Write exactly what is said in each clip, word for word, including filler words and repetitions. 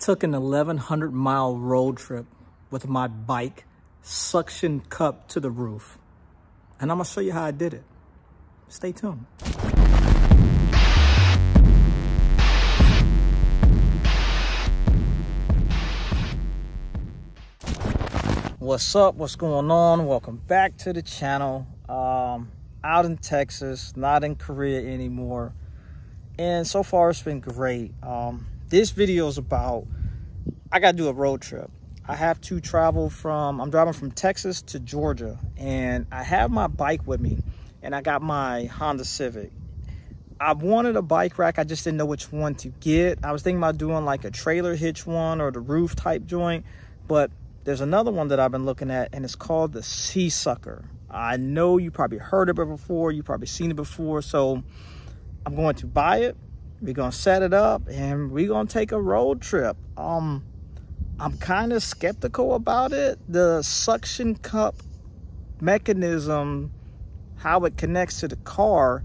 took an eleven hundred mile road trip with my bike suction cup to the roof. And I'm gonna show you how I did it. Stay tuned. What's up? What's going on? Welcome back to the channel. Um, out in Texas, not in Korea anymore. And so far it's been great. Um, this video is about, I gotta do a road trip. I have to travel from, I'm driving from Texas to Georgia, and I have my bike with me, and I got my Honda Civic. I wanted a bike rack, I just didn't know which one to get. I was thinking about doing like a trailer hitch one or the roof type joint, but there's another one that I've been looking at, and it's called the Sea Sucker. I know you probably heard of it before. You've probably seen it before. So I'm going to buy it. We're going to set it up, and we're going to take a road trip. Um, I'm kind of skeptical about it. The suction cup mechanism, how it connects to the car,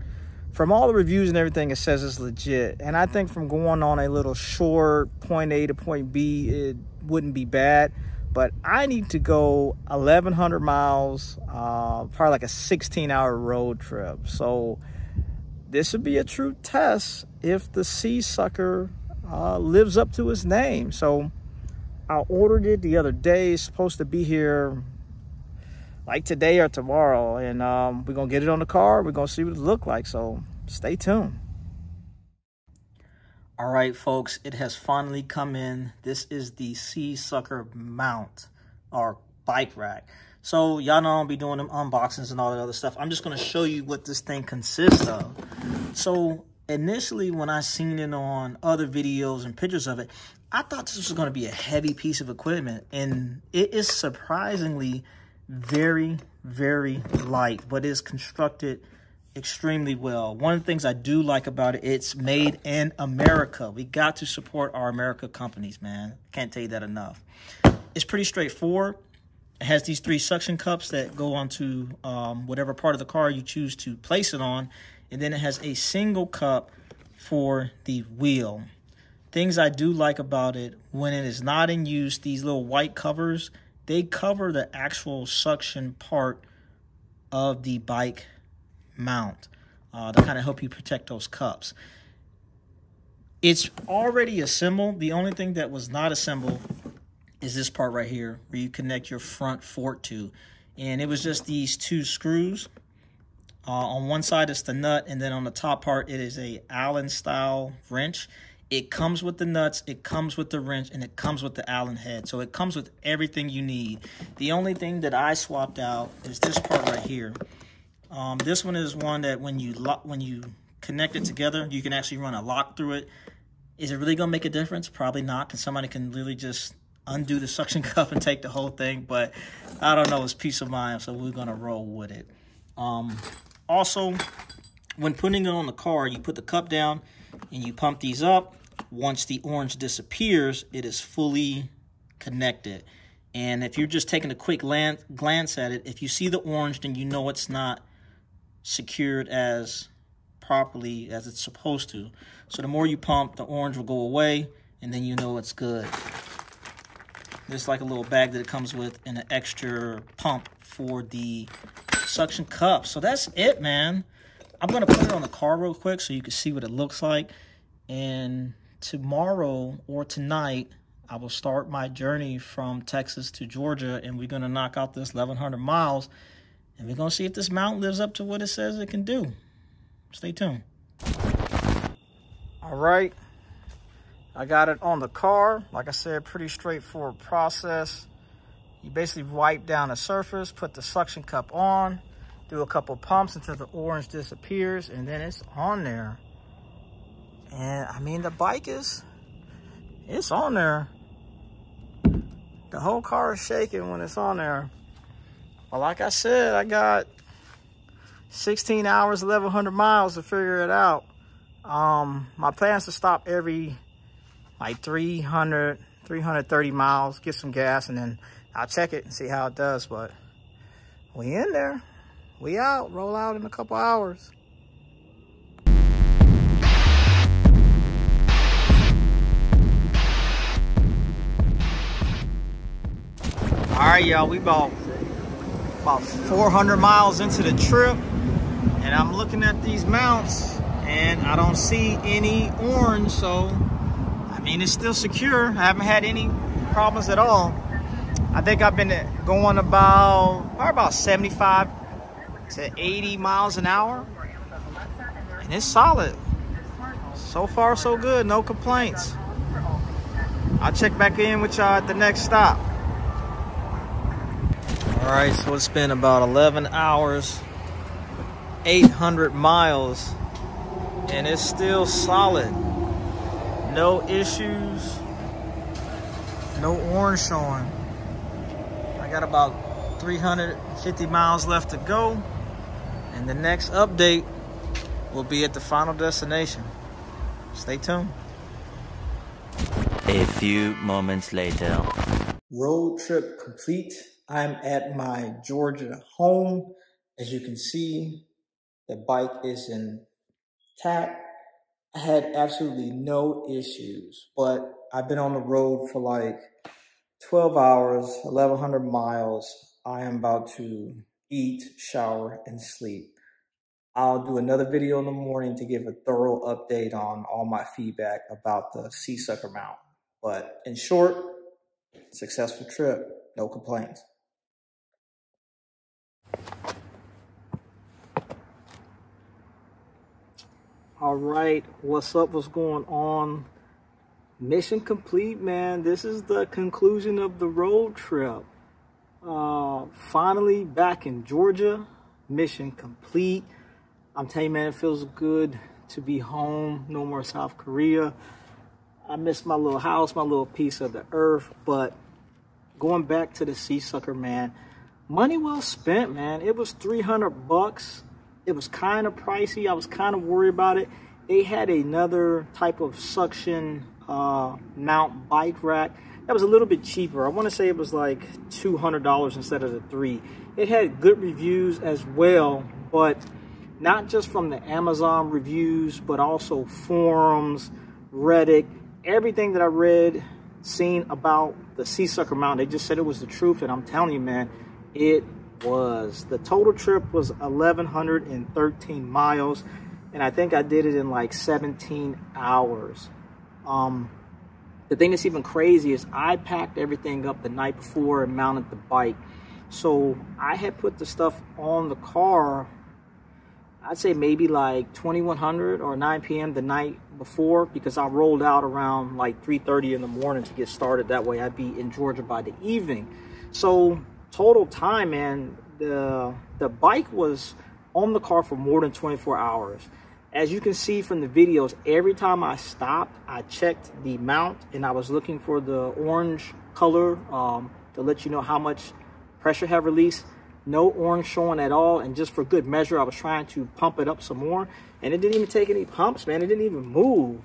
from all the reviews and everything, it says it's legit. And I think from going on a little short point A to point B, it wouldn't be bad. But I need to go eleven hundred miles, uh, probably like a sixteen hour road trip. So this would be a true test if the Sea Sucker uh, lives up to its name. So I ordered it the other day. It's supposed to be here like today or tomorrow. And um, we're going to get it on the car. We're going to see what it looks like. So stay tuned. All right, folks, it has finally come in. This is the Sea Sucker mount or bike rack. So y'all know I'll be doing them unboxings and all that other stuff. I'm just going to show you what this thing consists of. So initially, when I seen it on other videos and pictures of it, I thought this was going to be a heavy piece of equipment. And it is surprisingly very, very light, but it's constructed extremely well. One of the things I do like about it, it's made in America. We got to support our America companies, man. Can't tell you that enough. It's pretty straightforward. It has these three suction cups that go onto um, whatever part of the car you choose to place it on. And then it has a single cup for the wheel. Things I do like about it, when it is not in use, these little white covers, they cover the actual suction part of the bike mount uh, to kind of help you protect those cups. It's already assembled. The only thing that was not assembled is this part right here where you connect your front fork to, and it was just these two screws. Uh, on one side it's the nut, and then on the top part it is a Allen style wrench. It comes with the nuts, it comes with the wrench, and it comes with the Allen head. So it comes with everything you need. The only thing that I swapped out is this part right here. Um, this one is one that when you lock, when you connect it together, you can actually run a lock through it. Is it really going to make a difference? Probably not, because somebody can literally just undo the suction cup and take the whole thing. But I don't know. It's peace of mind, so we're going to roll with it. Um, also, when putting it on the car, you put the cup down and you pump these up. Once the orange disappears, it is fully connected. And if you're just taking a quick glance at it, if you see the orange, then you know it's not secured as properly as it's supposed to. So the more you pump, the orange will go away, and then you know it's good. There's like a little bag that it comes with and an extra pump for the suction cup. So that's it, man. I'm going to put it on the car real quick so you can see what it looks like. And tomorrow or tonight, I will start my journey from Texas to Georgia, and we're going to knock out this eleven hundred miles. And we're going to see if this mount lives up to what it says it can do. Stay tuned. All right. I got it on the car. Like I said, pretty straightforward process. You basically wipe down the surface, put the suction cup on, do a couple pumps until the orange disappears, and then it's on there. And, I mean, the bike is, it's on there. The whole car is shaking when it's on there. Well, like I said, I got sixteen hours, eleven hundred miles to figure it out. Um, my plan is to stop every like three hundred, three thirty miles, get some gas, and then I'll check it and see how it does. But we in there, we out, roll out in a couple hours. right, y'all, we bought about four hundred miles into the trip, and I'm looking at these mounts and I don't see any orange, so I mean it's still secure. I haven't had any problems at all. I think I've been going about probably about seventy-five to eighty miles an hour, and it's solid. So far so good, no complaints. I'll check back in with y'all at the next stop. All right, so it's been about eleven hours, eight hundred miles, and it's still solid. No issues, no orange showing. I got about three hundred fifty miles left to go, and the next update will be at the final destination. Stay tuned. A few moments later. Road trip complete. I'm at my Georgia home. As you can see, the bike is intact. I had absolutely no issues, but I've been on the road for like twelve hours, eleven hundred miles. I am about to eat, shower, and sleep. I'll do another video in the morning to give a thorough update on all my feedback about the Seasucker mount. But in short, successful trip, no complaints. All right, what's up, what's going on? Mission complete, man. This is the conclusion of the road trip. Uh, finally back in Georgia, mission complete. I'm telling you, man, it feels good to be home. No more South Korea. I miss my little house, my little piece of the earth. But going back to the Seasucker, man, money well spent, man. It was three hundred bucks. It was kind of pricey. I was kind of worried about it. They had another type of suction uh, mount bike rack that was a little bit cheaper. I want to say it was like two hundred dollars instead of the three. It had good reviews as well, but not just from the Amazon reviews, but also forums, Reddit, everything that I read, seen about the Seasucker mount. They just said it was the truth, and I'm telling you, man, it was. The total trip was eleven hundred thirteen miles, and I think I did it in like seventeen hours. Um the thing that's even crazy is I packed everything up the night before and mounted the bike, so I had put the stuff on the car, I'd say maybe like twenty-one hundred or nine p m the night before, because I rolled out around like three thirty in the morning to get started. That way I'd be in Georgia by the evening. So total time, man, the the bike was on the car for more than twenty-four hours. As you can see from the videos, every time I stopped, I checked the mount and I was looking for the orange color um, to let you know how much pressure had released. No orange showing at all, and just for good measure, I was trying to pump it up some more, and it didn't even take any pumps, man. It didn't even move.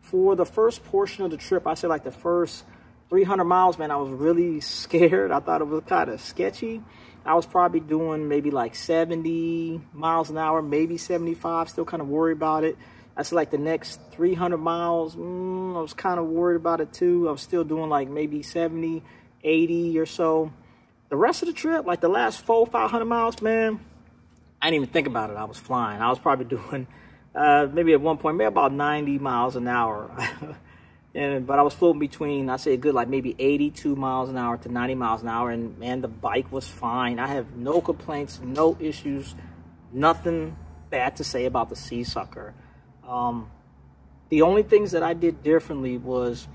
For the first portion of the trip, I said like the first three hundred miles, man, I was really scared. I thought it was kind of sketchy. I was probably doing maybe like seventy miles an hour, maybe seventy-five, still kind of worried about it. I said like the next three hundred miles, mm, I was kind of worried about it too. I was still doing like maybe seventy, eighty or so. The rest of the trip, like the last four, five hundred miles, man, I didn't even think about it. I was flying. I was probably doing uh, maybe at one point, maybe about ninety miles an hour. And, but I was floating between, I say a good like maybe eighty-two miles an hour to ninety miles an hour, and man, the bike was fine. I have no complaints, no issues, nothing bad to say about the Seasucker. Um, the only things that I did differently was,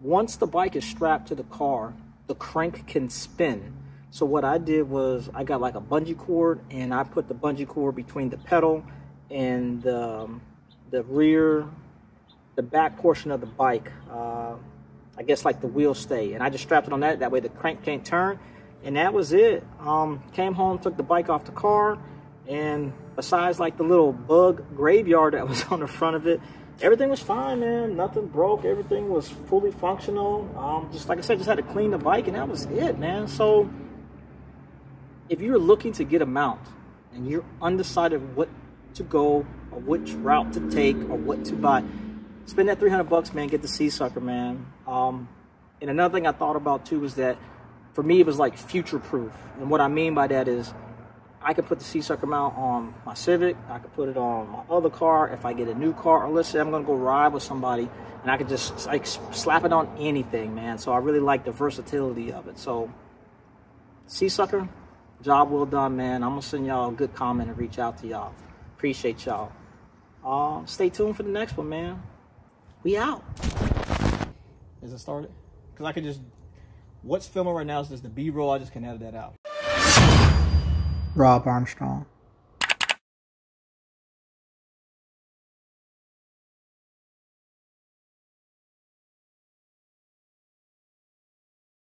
once the bike is strapped to the car, the crank can spin. So what I did was I got like a bungee cord, and I put the bungee cord between the pedal and um, the rear, the back portion of the bike, uh, I guess like the wheel stay, and I just strapped it on that, that way the crank can't turn, and that was it. Um, came home, took the bike off the car, and besides like the little bug graveyard that was on the front of it, everything was fine, man. Nothing broke, everything was fully functional. Um, just like I said, just had to clean the bike, and that was it, man. So if you're looking to get a mount and you're undecided what to go or which route to take or what to buy, spend that three hundred bucks, man. Get the Seasucker, man. Um, and another thing I thought about too was that for me, it was like future-proof. And what I mean by that is I could put the C-sucker mount on my Civic. I could put it on my other car if I get a new car. Or let's say I'm going to go ride with somebody, and I could just like slap it on anything, man. So I really like the versatility of it. So C-sucker, job well done, man. I'm going to send y'all a good comment and reach out to y'all. Appreciate y'all. Uh, stay tuned for the next one, man. We out. Is it started? Because I could just... What's filming right now is just the B-roll. I just can edit that out. Rob Armstrong.